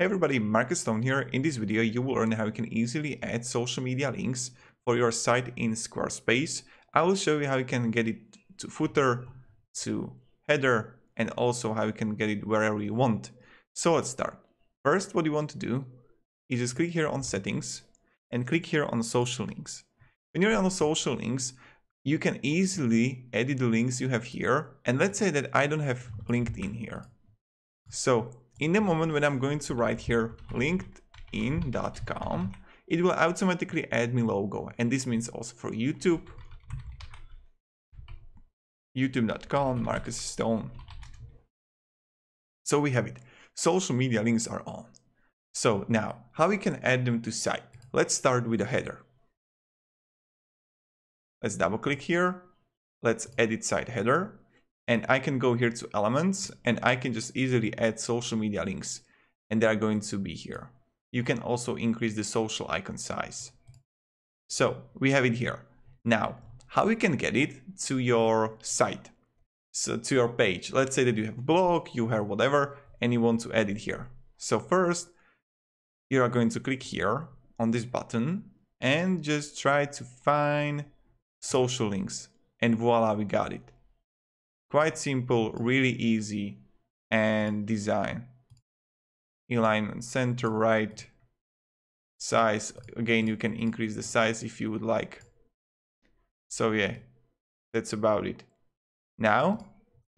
Hey everybody, Marcus Stone here. In this video you will learn how you can easily add social media links for your site in Squarespace. I will show you how you can get it to footer, to header, and also how you can get it wherever you want. So let's start. First, what you want to do is just click here on settings and click here on social links. When you're on social links, you can easily edit the links you have here. And let's say that I don't have LinkedIn here. So in the moment when I'm going to write here linkedin.com, it will automatically add my logo. And this means also for YouTube, youtube.com, Marcus Stone. So we have it. Social media links are on. So now how we can add them to site. Let's start with a header. Let's double click here. Let's edit site header. And I can go here to elements and I can just easily add social media links, and they are going to be here. You can also increase the social icon size. So we have it here. Now, how we can get it to your site, so to your page. Let's say that you have a blog, you have whatever, and you want to add it here. So first, you are going to click here on this button and just try to find social links, and voila, we got it. Quite simple, really easy, and design. Alignment center, right, size. Again, you can increase the size if you would like. So yeah, that's about it. Now,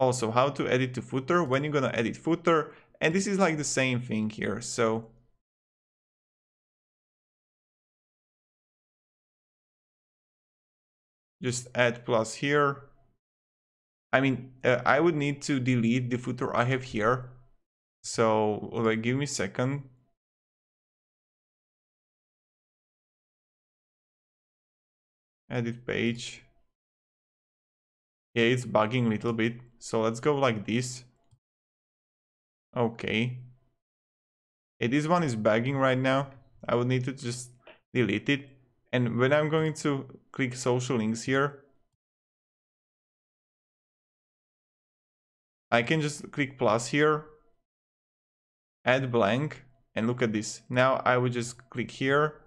also how to edit to footer, when you're gonna edit footer, and this is like the same thing here. So just add plus here. I would need to delete the footer I have here. So give me a second. Edit page. Yeah, it's bugging a little bit. So let's go like this. Okay. Yeah, this one is bugging right now. I would need to just delete it. And when I'm going to click social links here, I can just click plus here, add blank, and look at this. Now I would just click here.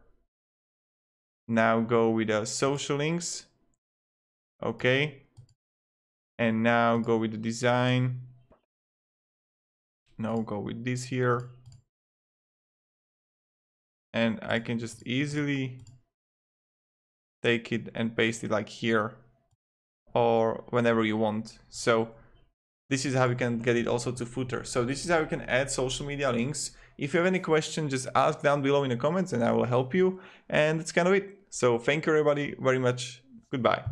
Now go with the social links. Okay. And now go with the design. Now go with this here. And I can just easily take it and paste it like here or whenever you want. So this is how you can get it also to footer. So this is how you can add social media links. If you have any question, just ask down below in the comments and I will help you. And that's kind of it. So thank you everybody very much. Goodbye.